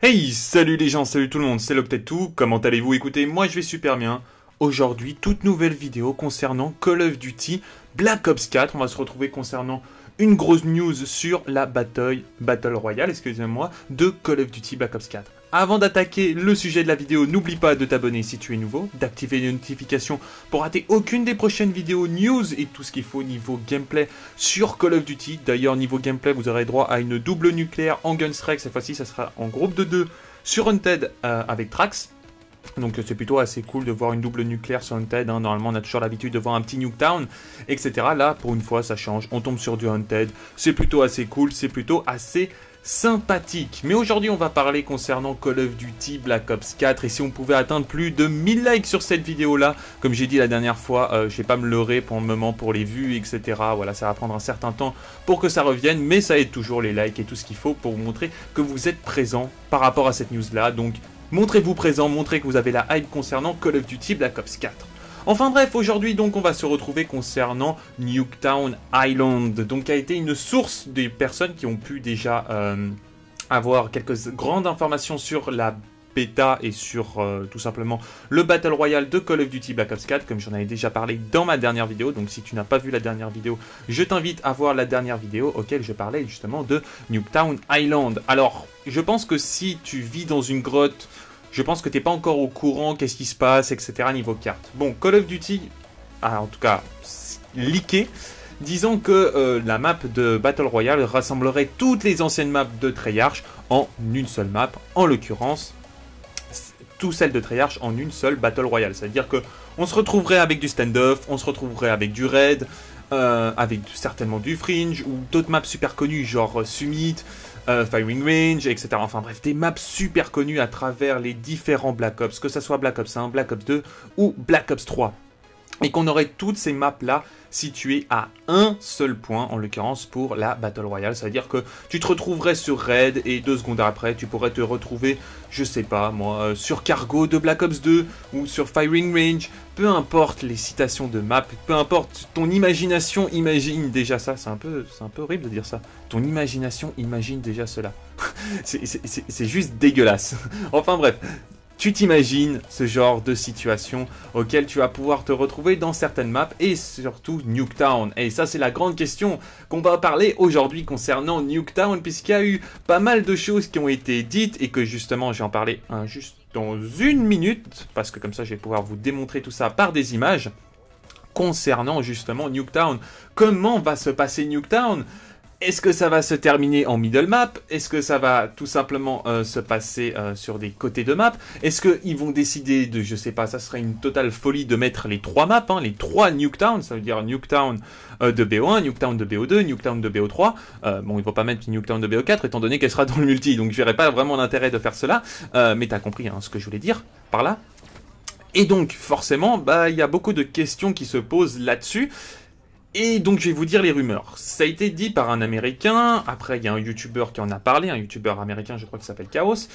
Hey, salut les gens, salut tout le monde, c'est LaughtedTwo, comment allez-vous? Écoutez, moi je vais super bien. Aujourd'hui, toute nouvelle vidéo concernant Call of Duty Black Ops 4. On va se retrouver concernant une grosse news sur la Battle Royale, excusez-moi, de Call of Duty Black Ops 4. Avant d'attaquer le sujet de la vidéo, n'oublie pas de t'abonner si tu es nouveau, d'activer les notifications pour rater aucune des prochaines vidéos news et tout ce qu'il faut niveau gameplay sur Call of Duty. D'ailleurs, niveau gameplay, vous aurez droit à une double nucléaire en Gunstrike. Cette fois-ci, ça sera en groupe de 2 sur Hunted avec Trax. Donc c'est plutôt assez cool de voir une double nucléaire sur Hunted, hein. Normalement on a toujours l'habitude de voir un petit Nuketown, etc. Là pour une fois ça change, on tombe sur du Hunted, c'est plutôt assez cool, c'est plutôt assez sympathique. Mais aujourd'hui on va parler concernant Call of Duty Black Ops 4 et si on pouvait atteindre plus de 1000 likes sur cette vidéo là, comme j'ai dit la dernière fois, je vais pas me leurrer pour le moment pour les vues, etc. Voilà, ça va prendre un certain temps pour que ça revienne, mais ça aide toujours les likes et tout ce qu'il faut pour vous montrer que vous êtes présent par rapport à cette news là, donc montrez-vous présent, montrez que vous avez la hype concernant Call of Duty Black Ops 4. Enfin bref, aujourd'hui donc on va se retrouver concernant Nuketown Island, donc qui a été une source des personnes qui ont pu déjà avoir quelques grandes informations sur la bêta et sur tout simplement le Battle Royale de Call of Duty Black Ops 4, comme j'en avais déjà parlé dans ma dernière vidéo. Donc si tu n'as pas vu la dernière vidéo, je t'invite à voir la dernière vidéo auquel je parlais justement de Nuketown Island. Alors je pense que si tu vis dans une grotte, je pense que t'es pas encore au courant qu'est-ce qui se passe, etc. niveau carte. Bon, Call of Duty a en tout cas leaké, disons que la map de Battle Royale rassemblerait toutes les anciennes maps de Treyarch en une seule map, en l'occurrence toutes celles de Treyarch en une seule Battle Royale. C'est-à-dire que on se retrouverait avec du stand-off, on se retrouverait avec du raid, avec certainement du Fringe, ou d'autres maps super connues, genre Summit, Firing Range, etc. Enfin bref, des maps super connues à travers les différents Black Ops, que ce soit Black Ops 1, Black Ops 2 ou Black Ops 3. Et qu'on aurait toutes ces maps-là situées à un seul point, en l'occurrence pour la Battle Royale. C'est-à-dire que tu te retrouverais sur Raid et 2 secondes après, tu pourrais te retrouver, je sais pas moi, sur Cargo de Black Ops 2 ou sur Firing Range. Peu importe les citations de maps, peu importe ton imagination, imagine déjà ça. C'est un peu horrible de dire ça. Ton imagination, imagine déjà cela. C'est juste dégueulasse. Enfin bref. Tu t'imagines ce genre de situation auquel tu vas pouvoir te retrouver dans certaines maps et surtout Nuketown. Et ça, c'est la grande question qu'on va parler aujourd'hui concernant Nuketown, puisqu'il y a eu pas mal de choses qui ont été dites et que justement, je vais en parler juste dans une minute, parce que comme ça, je vais pouvoir vous démontrer tout ça par des images concernant justement Nuketown. Comment va se passer Nuketown ? Est-ce que ça va se terminer en middle map? Est-ce que ça va tout simplement se passer sur des côtés de map? Est-ce qu'ils vont décider de, je sais pas, ça serait une totale folie de mettre les 3 maps, hein, les 3 Nuketown, ça veut dire Nuketown de BO1, Nuketown de BO2, Nuketown de BO3. Bon, ils vont pas mettre Nuketown de BO4 étant donné qu'elle sera dans le multi, donc je verrai pas vraiment l'intérêt de faire cela, mais t'as compris hein, ce que je voulais dire par là. Et donc, forcément, bah, il y a beaucoup de questions qui se posent là-dessus. Et donc je vais vous dire les rumeurs. Ça a été dit par un américain, après il y a un youtubeur qui en a parlé, un youtubeur américain je crois qui s'appelle Chaos,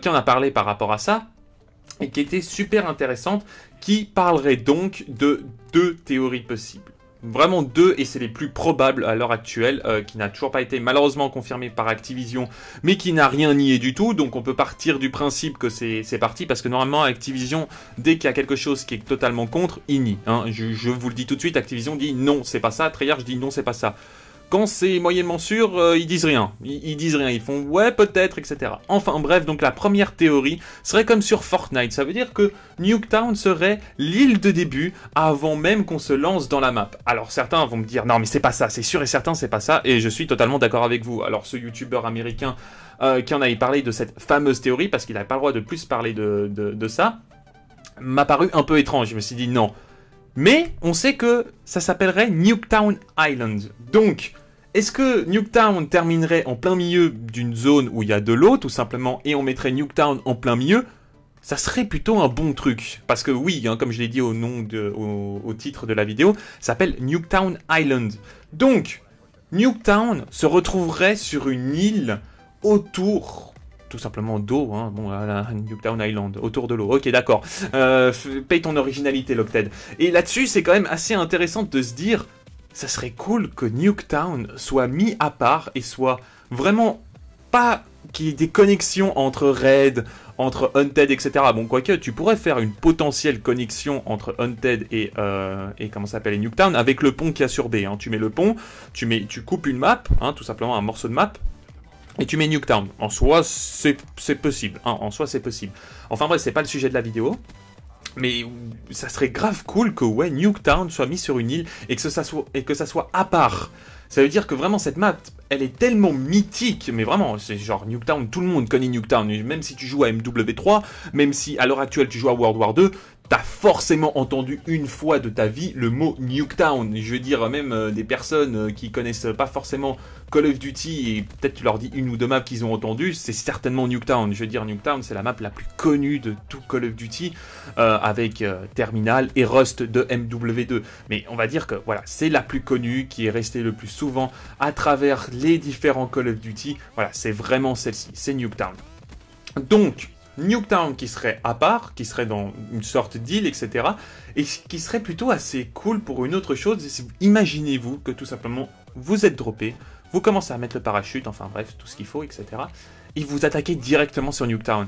qui en a parlé par rapport à ça, et qui était super intéressante, qui parlerait donc de 2 théories possibles. Vraiment 2, et c'est les plus probables à l'heure actuelle, qui n'a toujours pas été malheureusement confirmé par Activision, mais qui n'a rien nié du tout, donc on peut partir du principe que c'est parti, parce que normalement Activision, dès qu'il y a quelque chose qui est totalement contre, il nie. Hein. Je vous le dis tout de suite, Activision dit non, c'est pas ça, Treyarch dit non, c'est pas ça. Quand c'est moyennement sûr, ils disent rien. Ils disent rien, ils font ouais, peut-être, etc. Enfin bref, donc la première théorie serait comme sur Fortnite. Ça veut dire que Nuketown serait l'île de début avant même qu'on se lance dans la map. Alors certains vont me dire non mais c'est pas ça, c'est sûr et certain c'est pas ça. Et je suis totalement d'accord avec vous. Alors ce youtubeur américain qui en avait parlé de cette fameuse théorie, parce qu'il n'avait pas le droit de plus parler de ça, m'a paru un peu étrange. Je me suis dit non. Mais on sait que ça s'appellerait Nuketown Island. Donc, est-ce que Nuketown terminerait en plein milieu d'une zone où il y a de l'eau, tout simplement, et on mettrait Nuketown en plein milieu? Ça serait plutôt un bon truc. Parce que oui, hein, comme je l'ai dit au titre de la vidéo, ça s'appelle Nuketown Island. Donc, Nuketown se retrouverait sur une île autour... tout simplement d'eau, hein. Bon, là, Nuketown Island, autour de l'eau, ok d'accord, paye ton originalité Loctet. Et là-dessus c'est quand même assez intéressant de se dire, ça serait cool que Nuketown soit mis à part et soit vraiment pas qu'il y ait des connexions entre Raid, entre Hunted, etc. Bon, quoique, tu pourrais faire une potentielle connexion entre Hunted et comment ça s'appelle, et Nuketown, avec le pont qu'il y a sur B. Hein. Tu mets le pont, tu coupes une map, hein, tout simplement un morceau de map, et tu mets Nuketown. En soi, c'est possible. Hein. En soi, c'est possible. Enfin bref, c'est pas le sujet de la vidéo. Mais ça serait grave cool que ouais, Nuketown soit mis sur une île et que ça soit à part. Ça veut dire que vraiment cette map, elle est tellement mythique, mais vraiment, c'est genre Nuketown, tout le monde connaît Nuketown. Même si tu joues à MW3, même si à l'heure actuelle tu joues à World War 2, t'as forcément entendu une fois de ta vie le mot Nuketown. Je veux dire, même des personnes qui connaissent pas forcément Call of Duty, et peut-être tu leur dis une ou deux maps qu'ils ont entendues, c'est certainement Nuketown. Je veux dire, Nuketown, c'est la map la plus connue de tout Call of Duty, avec Terminal et Rust de MW2. Mais on va dire que voilà, c'est la plus connue, qui est restée le plus souvent à travers les différents Call of Duty. Voilà, c'est vraiment celle-ci, c'est Nuketown. Donc, Nuketown qui serait à part, qui serait dans une sorte d'île, etc. Et qui serait plutôt assez cool pour une autre chose. Imaginez-vous que tout simplement vous êtes droppé, vous commencez à mettre le parachute, enfin bref, tout ce qu'il faut, etc. Et vous attaquez directement sur Nuketown.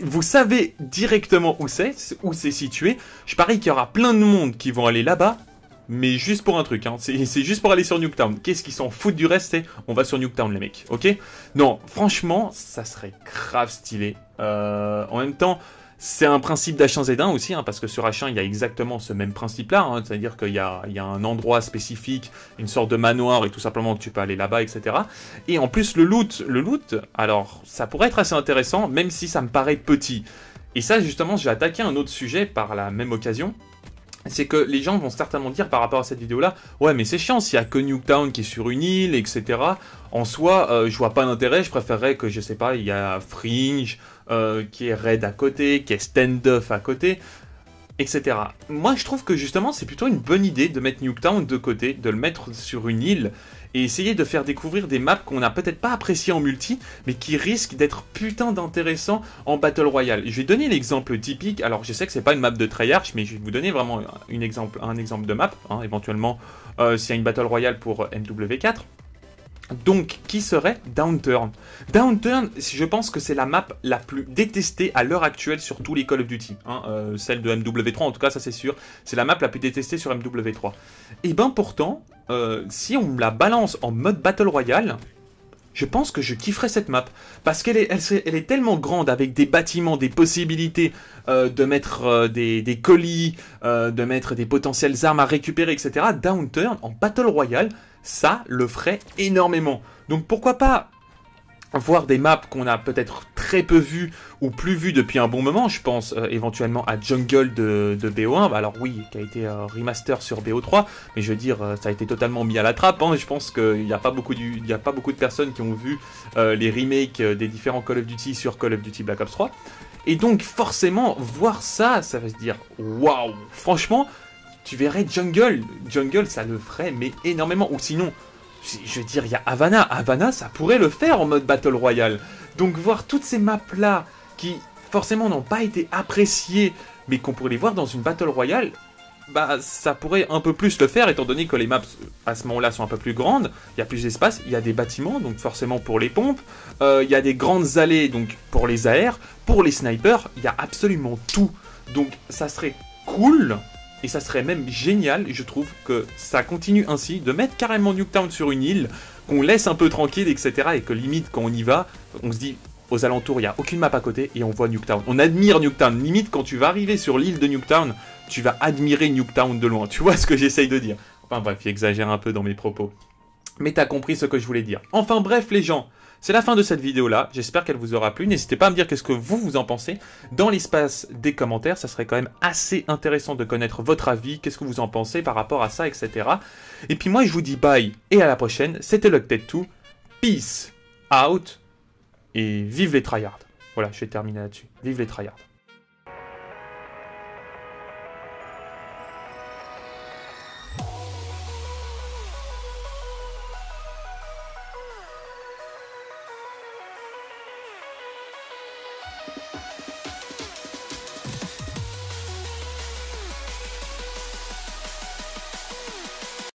Vous savez directement où c'est situé. Je parie qu'il y aura plein de monde qui vont aller là-bas, mais juste pour un truc, hein. C'est juste pour aller sur Nuketown. Qu'est-ce qu'ils s'en foutent du reste, c'est on va sur Nuketown les mecs, ok? Non, franchement, ça serait grave stylé. En même temps, c'est un principe d'H1Z1 aussi, hein, parce que sur H1, il y a exactement ce même principe-là, hein, c'est-à-dire qu'il y a un endroit spécifique, une sorte de manoir, et tout simplement que tu peux aller là-bas, etc. Et en plus, le loot, alors, ça pourrait être assez intéressant, même si ça me paraît petit. Et ça, justement, j'ai attaqué un autre sujet par la même occasion. C'est que les gens vont certainement dire par rapport à cette vidéo-là, ouais mais c'est chiant, il n'y a que Nuketown qui est sur une île, etc. En soi, je vois pas d'intérêt, je préférerais que, je sais pas, il y a Fringe, qui est Raid à côté, qui est Standoff à côté, etc. Moi je trouve que justement c'est plutôt une bonne idée de mettre Nuketown de côté, de le mettre sur une île, et essayer de faire découvrir des maps qu'on n'a peut-être pas appréciées en multi, mais qui risquent d'être putain d'intéressants en Battle Royale. Je vais donner l'exemple typique, alors je sais que c'est pas une map de Treyarch, mais je vais vous donner vraiment un exemple de map, hein, éventuellement s'il y a une Battle Royale pour MW4. Donc, qui serait Downturn? Downturn, je pense que c'est la map la plus détestée à l'heure actuelle sur tous les Call of Duty. Hein, celle de MW3, en tout cas, ça c'est sûr. C'est la map la plus détestée sur MW3. Et ben pourtant, si on la balance en mode Battle Royale, je pense que je kifferais cette map. Parce qu'elle est, elle est tellement grande, avec des bâtiments, des possibilités de mettre des colis, de mettre des potentielles armes à récupérer, etc. Downturn, en Battle Royale, ça le ferait énormément. Donc pourquoi pas voir des maps qu'on a peut-être très peu vues ou plus vues depuis un bon moment. Je pense éventuellement à Jungle de BO1. Alors oui, qui a été remaster sur BO3. Mais je veux dire, ça a été totalement mis à la trappe. Hein. Je pense qu'il n'y a pas beaucoup de personnes qui ont vu les remakes des différents Call of Duty sur Call of Duty Black Ops 3. Et donc forcément, voir ça, ça va se dire waouh, franchement... Tu verrais Jungle, ça le ferait mais énormément, ou sinon, je veux dire, il y a Havana, ça pourrait le faire en mode Battle Royale. Donc voir toutes ces maps-là, qui forcément n'ont pas été appréciées, mais qu'on pourrait les voir dans une Battle Royale, bah ça pourrait un peu plus le faire, étant donné que les maps à ce moment-là sont un peu plus grandes, il y a plus d'espace, il y a des bâtiments, donc forcément pour les pompes, il y a des grandes allées, donc pour les AR, pour les snipers, il y a absolument tout. Donc ça serait cool... Et ça serait même génial, je trouve, que ça continue ainsi, de mettre carrément Nuketown sur une île, qu'on laisse un peu tranquille, etc. Et que limite, quand on y va, on se dit, aux alentours, il n'y a aucune map à côté, et on voit Nuketown. On admire Nuketown. Limite, quand tu vas arriver sur l'île de Nuketown, tu vas admirer Nuketown de loin. Tu vois ce que j'essaye de dire? Enfin bref, j'exagère un peu dans mes propos. Mais t'as compris ce que je voulais dire. Enfin bref, les gens, c'est la fin de cette vidéo-là, j'espère qu'elle vous aura plu. N'hésitez pas à me dire qu'est-ce que vous en pensez dans l'espace des commentaires, ça serait quand même assez intéressant de connaître votre avis, qu'est-ce que vous en pensez par rapport à ça, etc. Et puis moi, je vous dis bye et à la prochaine, c'était LaughtedTwo, peace out, et vive les tryhards. Voilà, je vais terminer là-dessus, vive les tryhards.